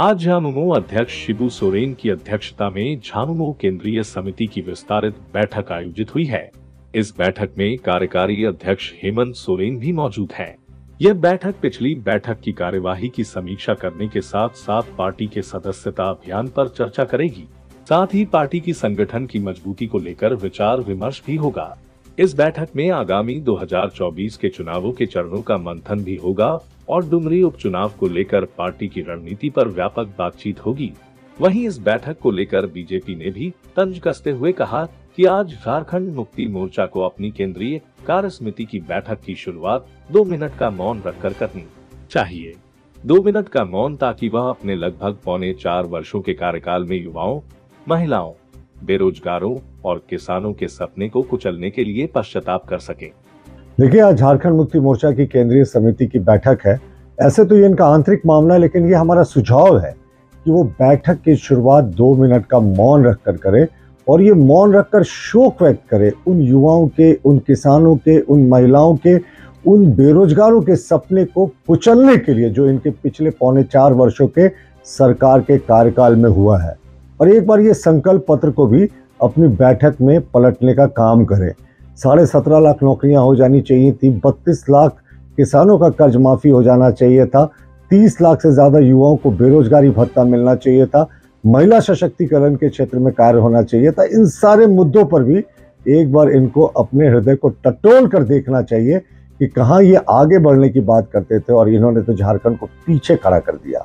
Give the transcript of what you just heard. आज झामुमो अध्यक्ष शिबू सोरेन की अध्यक्षता में झामुमो केंद्रीय समिति की विस्तारित बैठक आयोजित हुई है। इस बैठक में कार्यकारी अध्यक्ष हेमंत सोरेन भी मौजूद हैं। यह बैठक पिछली बैठक की कार्यवाही की समीक्षा करने के साथ साथ पार्टी के सदस्यता अभियान पर चर्चा करेगी। साथ ही पार्टी की संगठन की मजबूती को लेकर विचार विमर्श भी होगा। इस बैठक में आगामी 2024 के चुनावों के चरणों का मंथन भी होगा और डुमरी उपचुनाव को लेकर पार्टी की रणनीति पर व्यापक बातचीत होगी। वहीं इस बैठक को लेकर बीजेपी ने भी तंज कसते हुए कहा कि आज झारखंड मुक्ति मोर्चा को अपनी केंद्रीय कार्यसमिति की बैठक की शुरुआत 2 मिनट का मौन रखकर करनी चाहिए। 2 मिनट का मौन ताकि वह अपने लगभग पौने 4 वर्षों के कार्यकाल में युवाओं, महिलाओं, बेरोजगारों और किसानों के सपने को कुचलने के लिए पश्चाताप कर सके। देखिए, आज झारखंड मुक्ति मोर्चा की केंद्रीय समिति की बैठक है। ऐसे तो ये इनका आंतरिक मामला है, लेकिन ये हमारा सुझाव है कि वो बैठक की शुरुआत 2 मिनट का मौन रखकर करे और ये मौन रखकर शोक व्यक्त करे उन युवाओं के, उन किसानों के, उन महिलाओं के, उन बेरोजगारों के सपने को कुचलने के लिए जो इनके पिछले पौने 4 वर्षों के सरकार के कार्यकाल में हुआ है। और एक बार ये संकल्प पत्र को भी अपनी बैठक में पलटने का काम करें। 17.5 लाख नौकरियां हो जानी चाहिए थी, 32 लाख किसानों का कर्ज माफ़ी हो जाना चाहिए था, 30 लाख से ज़्यादा युवाओं को बेरोजगारी भत्ता मिलना चाहिए था, महिला सशक्तिकरण के क्षेत्र में कार्य होना चाहिए था। इन सारे मुद्दों पर भी एक बार इनको अपने हृदय को टटोल कर देखना चाहिए कि कहाँ ये आगे बढ़ने की बात करते थे और इन्होंने तो झारखंड को पीछे खड़ा कर दिया।